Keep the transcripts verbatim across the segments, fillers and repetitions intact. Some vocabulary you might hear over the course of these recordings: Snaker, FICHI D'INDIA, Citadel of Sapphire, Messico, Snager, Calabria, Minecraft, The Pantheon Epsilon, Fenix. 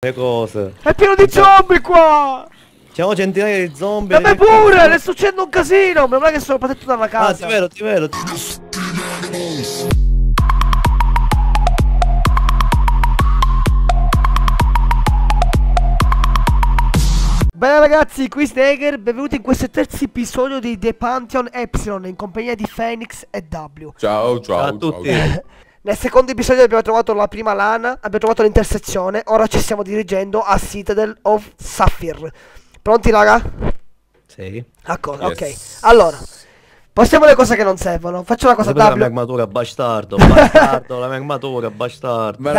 Le cose. È pieno di zombie qua! Siamo centinaia di zombie. Vabbè pure, le succede un casino, ma non è che sono protetto dalla casa. Ah, ti vedo, ti vedo. Bene ragazzi, qui Snager, benvenuti in questo terzo episodio di The Pantheon Epsilon in compagnia di Fenix e W. Ciao, ciao, ciao a tutti. Ciao. Nel secondo episodio abbiamo trovato la prima lana, abbiamo trovato l'intersezione, ora ci stiamo dirigendo a Citadel of Sapphire. Pronti raga? Sì. D'accordo, yes. Ok. Allora, passiamo alle cose che non servono. Faccio una cosa, W. La magmatura, bastardo, bastardo, la magmatura, bastardo. W!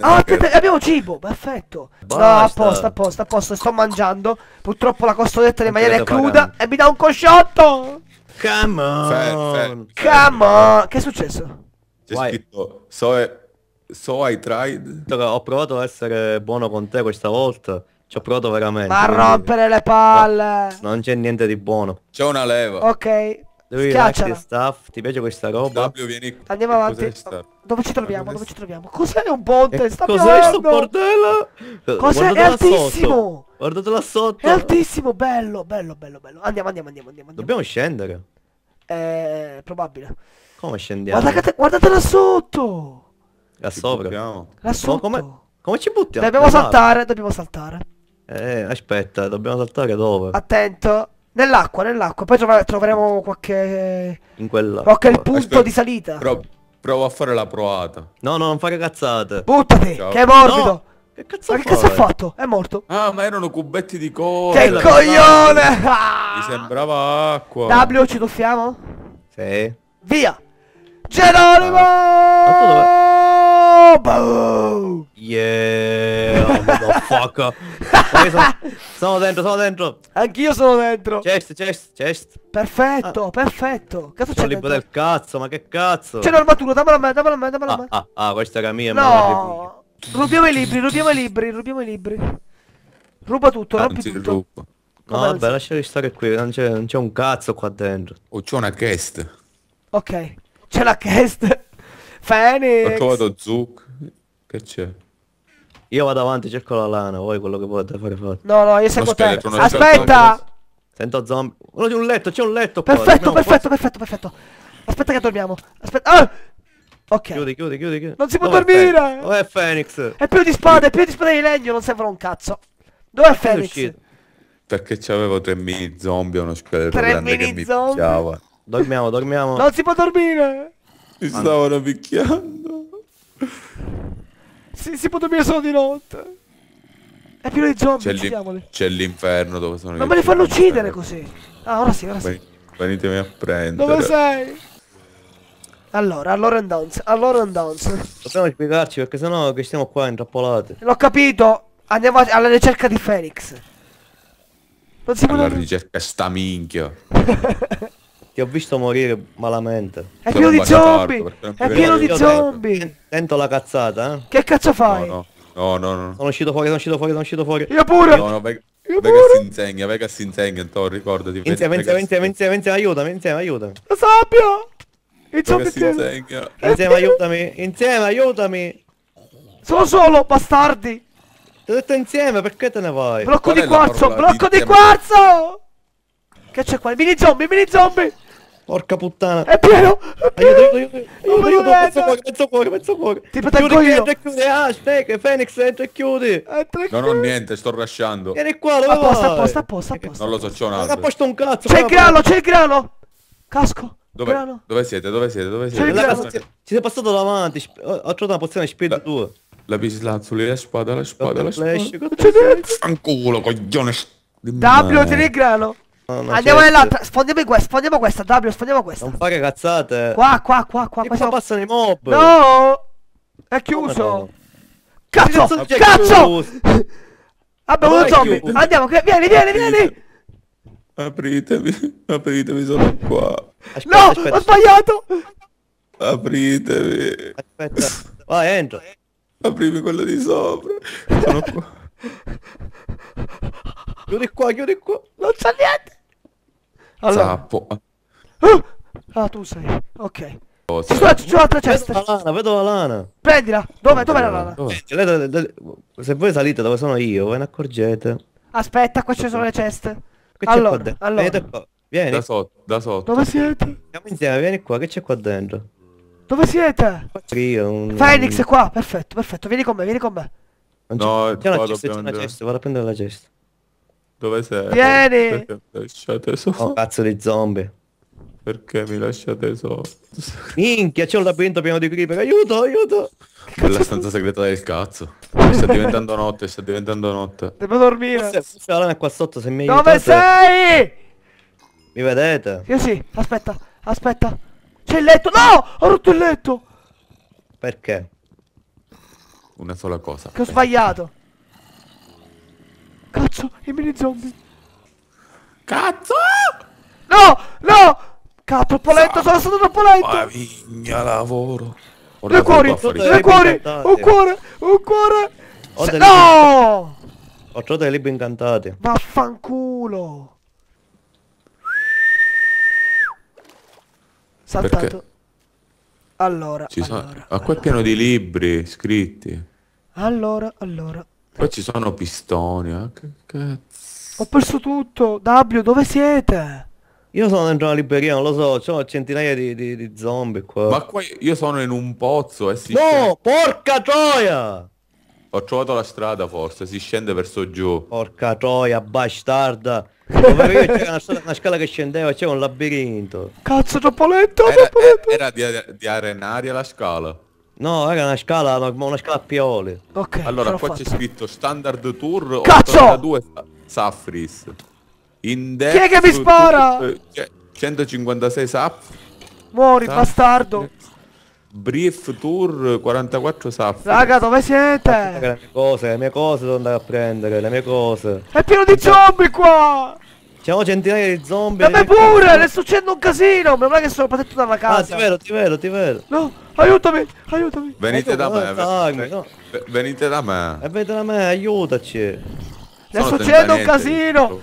Ah, aspetta, abbiamo cibo, perfetto. Basta. No, apposta, apposta, apposta, sto mangiando. Purtroppo la costoletta di maiale è cruda e mi dà un cosciotto. Come on. Come on. Che è successo? C'è scritto so, so I tried. Ho provato a essere buono con te questa volta. Ci ho provato veramente. Ma rompere le palle. No, non c'è niente di buono. C'è una leva. Ok. Devi like staff. Ti piace questa roba? W, vieni. Andiamo avanti. Dove ci troviamo? Dove ci troviamo? Cos'è un ponte? Sta cos'è sto bordello? Cos'è? È altissimo. Guardate là sotto. È altissimo. Bello, bello, bello, bello. Andiamo, andiamo, andiamo, andiamo. Dobbiamo scendere. Eh, probabile. Come scendiamo? Guardate, guardate là sotto! Là sopra? Là sotto? Come, come ci buttiamo? Dobbiamo saltare, dobbiamo saltare. Eh, aspetta, dobbiamo saltare dove? Attento! Nell'acqua, nell'acqua, poi trov troveremo qualche... In quella... Qualche il punto aspetta, di salita. Pro provo a fare la proata. No, no, non fare cazzate. Buttati, ciao. Che è morbido! No. Che cazzo ma che cazzo ha fatto? È morto. Ah, ma erano cubetti di cose. Che coglione! Mi sembrava acqua. W, ci tuffiamo? Sì. Via! Geronimo! Ah, dove... Yeah! Oh, motherfucker! sono, sono dentro, sono dentro! Anch'io sono dentro! Chest, chest, chest! Perfetto, ah. Perfetto! Cazzo c'è dentro? Del cazzo, ma che cazzo! C'è l'armatura, dammela a me, dammela a me, dammela a me! Ah, ah, ah, questa era mia, no! Rubiamo i libri, rubiamo i libri, rubiamo i libri! Ruba tutto, rompi tutto! Rubo. No, vabbè, si... lasciali stare qui, non c'è un cazzo qua dentro! Oh, c'è una chest! Ok! C'è la chest. Fenix. Ho trovato Zuc. Che c'è? Io vado avanti, cerco la lana. Voi quello che volete fare fate. No, no, io seguo te. Aspetta. Sento zombie. Uno di un letto, c'è un letto. Perfetto, perfetto, perfetto, perfetto. Aspetta che dormiamo. Aspetta. Ah! Ok. Chiudi, chiudi, chiudi, chiudi. Non si può dormire. Dov'è Fenix? È più di spade, è più di spade di legno. Non servono un cazzo. Dov'è Fenix? Perché c'avevo tre mini zombie e uno scheletro grande che mi picchiava. Dormiamo, dormiamo. Non si può dormire. Mi stavano picchiando. Si, si può dormire solo di notte. È pieno di zombie. C'è l'inferno dove sono. Ma me li fanno uccidere così. Ah, ora sì, ora sì. Venitemi a prendere. Dove sei? Allora, allora and dance, allora and dance. Dobbiamo spiegarci perché sennò che stiamo qua intrappolati. L'ho capito. Andiamo alla ricerca di Fenix. Non si può dormire. Alla ricerca sta minchia. Ti ho visto morire malamente. È pieno di zombie! È pieno di zombie! Sento la cazzata, eh? Che cazzo fai? No, no, no, no. Sono uscito fuori, sono uscito fuori, sono uscito fuori. Io pure! No, no, Vegas si insegna, Vegas si insegna, te lo ricordati. Insieme, insieme, insieme, insieme, insieme, aiutami, insieme, aiutami. Lo sappio! Il zombie si insegna. Insieme, aiutami, insieme, aiutami. Sono solo, bastardi! Ti ho detto insieme, perché te ne vai? Blocco di quarzo, blocco di quarzo! Che c'è qua? Mini zombie, mini zombie! Porca puttana! È pieno! È pieno! Aiuto, aiuto, aiuto! Aiuto, mezzo cuore, mezzo cuore, mezzo cuore! Ti proteggo io! Entra e chiudi! Ah, Snake, Fenix, entra e chiudi! Non ho niente, sto rushando! Vieni qua, dove vai? Apposta, apposta, apposta, apposta! Non lo so, c'è un altro! Non apposta un cazzo! C'è il grano, c'è il grano! Casco! Dove? Dove siete? Dove siete? Dove siete? Ci sei passato davanti! Ho trovato una pozione speed due! La bislazzuli, la spada, la spada, la spada! Fanculo, coglione! W, tieni il grano! No, no, andiamo nell'altra, sfondiamo questa, sfondiamo questa, W, sfondiamo questa. Non fare cazzate. Qua, qua, qua, qua. Qua siamo... passano i mob. No! È chiuso. Oh, no. Cazzo, cazzo! Cazzo! Vabbè, uno zombie. Andiamo, che... vieni, vieni, aprite. Vieni. Apritemi, apritemi, sono qua. Aspetta, no, aspetta. Ho sbagliato. Apritemi. Aspetta. Vai, entra. Aprimi quello di sopra. Sono qua. Chiudi qua, chiudi qua. Non c'è niente. Allora. Zappo. Ah, tu sei. Ok. C'è la, la, la cesta. Vedo la lana, vedo la lana. Prendila. Dove, dov'è la lana? Dove? Lei, da, da, se voi salite dove sono io, ve ne accorgete. Aspetta, qua ci sono le ceste. Che allora, qua allora. Vedete qua. Vieni. Da sotto, da sotto. Dove siete? Siamo insieme, vieni qua, che c'è qua dentro? Dove siete? Io, un... Fenix è qua, perfetto, perfetto, vieni con me, vieni con me. No, c'è una cesta, c'è una cesta, vado a prendere la cesta. Dove sei? Vieni! Perché mi lasciate solo? Oh, cazzo di zombie. Perché mi lasciate solo? Minchia, c'è un labirinto pieno di creeper, aiuto, aiuto! Quella stanza segreta del cazzo. Sta diventando notte, sta diventando notte. Devo dormire. La lana è qua sotto, se mi aiutate... Dove sei? Mi vedete? Io sì, aspetta, aspetta. C'è il letto, no! Ho rotto il letto! Perché? Una sola cosa. Che ho sbagliato. Cazzo, i mini zombie. Cazzo! No, no! Cazzo, troppo lento, sono stato troppo lento! Mamma lavoro! Due cuori, due cuori, un cuore, un cuore! Ho Se... No! Ho trovato dei libri incantati. Vaffanculo! Saltato. Perché? Allora, ci allora, sono... allora, ma qua è pieno di libri scritti. Allora, allora. Poi ci sono pistoni, eh? Che cazzo. Ho perso tutto. W, dove siete? Io sono dentro una libreria, non lo so, c'ho centinaia di, di, di zombie qua. Ma qua io sono in un pozzo e si No, scende... porca troia! Ho trovato la strada forse, si scende verso giù. Porca troia, bastarda. Dove c'era una, una scala che scendeva, c'era un labirinto. Cazzo, troppo lento, era, troppo lento. Era di, di arenaria la scala. No, era una scala, una scala a pioli. Ok. Allora qua c'è scritto standard tour. Cazzo! ottantadue Saffris. Index. Chi è che mi spara? centocinquantasei Saff. Muori, Saff bastardo. Brief tour quarantaquattro Saffris. Raga, dove siete? Le mie cose, le mie cose devo andare a prendere, le mie cose. È pieno di zombie qua! C'erano centinaia di zombie. Ma me pure, le succede un casino, ma non è che sono protetto dalla casa. Ah, ti vedo, ti vedo, ti vedo. No, aiutami, aiutami. Venite da me, venite, no. venite da me. E venite da me, aiutaci. Le succede un casino.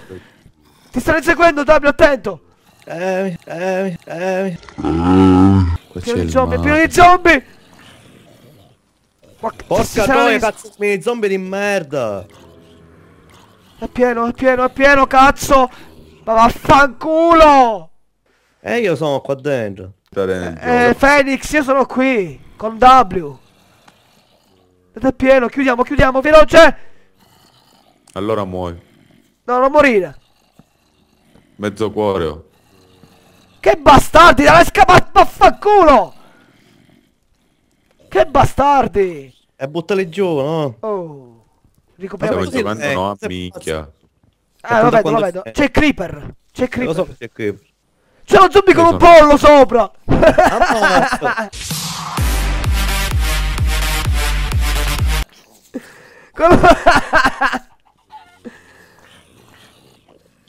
Ti stanno inseguendo, Dabbi, attento. Eh, eh, eh. Pieno di zombie, pieno di zombie! Ma porca troia, cazzo, mini zombie di merda! È pieno, è pieno, è pieno, cazzo! Ma vaffanculo! E eh, io sono qua dentro. dentro. Eh, eh, Fenix, io sono qui, con W. Ed è pieno, chiudiamo, chiudiamo, veloce! Allora muori. No, non morire. Mezzo cuore, oh. Che bastardi, dai, scappa, vaffanculo! Che bastardi! E buttali giù, no? Oh, ricopriamo il gioco. Eh, no, minchia. Ah, lo vedo, lo vedo. C'è Creeper! C'è Creeper! Lo so, c'è Creeper. C'è lo zombie con un pollo sopra!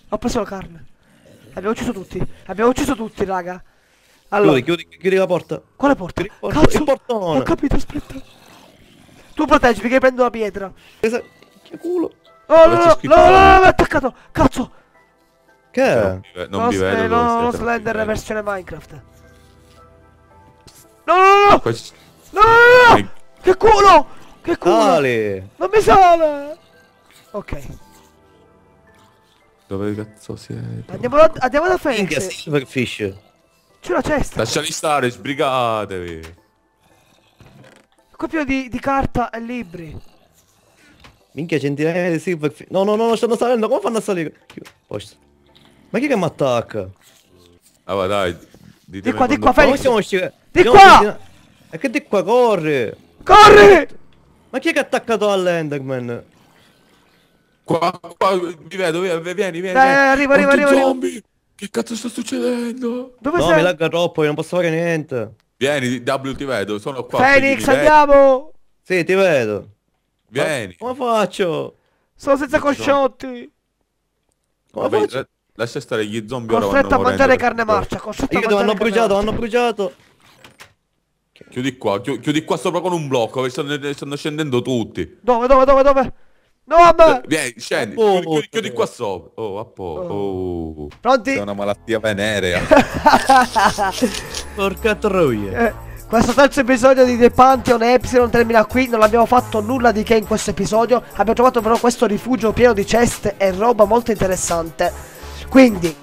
Ho preso la carne. Abbiamo ucciso tutti, abbiamo ucciso tutti, raga. Allora, chiudi, chiudi, chiudi la porta. Quale porta? Chiudi, porta. Cazzo, il portone. Ho capito, aspetta. Tu proteggimi che prendo la pietra. Esa... Che culo. Oh no, no, no, no, no, mi ha attaccato. Cazzo. Che è? Non vi vedo. No, no, Slender versione Minecraft. No, no, no, no. No, no, no. Che culo. Che culo. Sale. Non mi sale. Ok. Dove cazzo siete? Andiamo da, andiamo da Fenix. C'è la cesta. Lasciali stare, sbrigatevi. Qua più di, di carta e libri. Minchia, centinaia di silverfish. No, no, no, non stanno salendo. Come fanno a salire? Ma chi che mi attacca? Ah va dai. Di qua, di qua, Fenix. Di qua! E che di qua, corri! Corri! Ma chi è che ha attaccato all'Enderman? Qua, qua, vi vedo, vieni, vieni, vieni. Dai, arriva, arriva, arriva, zombie. Che cazzo sta succedendo? Dove no, sei? Mi lagga troppo, io non posso fare niente. Vieni, W, ti vedo, sono qua. Fenix, andiamo! Sì, ti vedo. Vieni. Ma, come faccio? Sono senza cosciotti. Come Vabbè, faccio? Lascia stare gli zombie ora. Costretto a mangiare carne marcia, costretto a mangiare. Hanno bruciato, hanno bruciato. Chiudi qua, chiudi qua sopra con un blocco, stanno, stanno scendendo tutti. Dove, dove, dove, dove? No vabbè! Vieni, scendi, oh, chiudi, chiudi, chiudi qua sopra. Oh, a po'. Oh. Pronti? È una malattia venerea. Porca troia. Eh, questo terzo episodio di The Pantheon Epsilon termina qui. Non abbiamo fatto nulla di che in questo episodio. Abbiamo trovato però questo rifugio pieno di ceste e roba molto interessante. Quindi,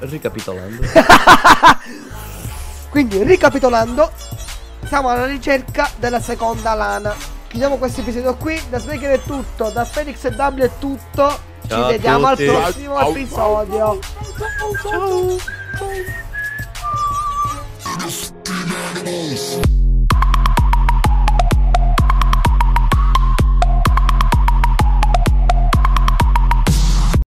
ricapitolando quindi ricapitolando siamo alla ricerca della seconda lana. Chiudiamo questo episodio qui. Da Snaker è tutto, da Fenix e W è tutto. Ciao, ci vediamo al prossimo ciao, episodio. Ciao, ciao, ciao. Ciao.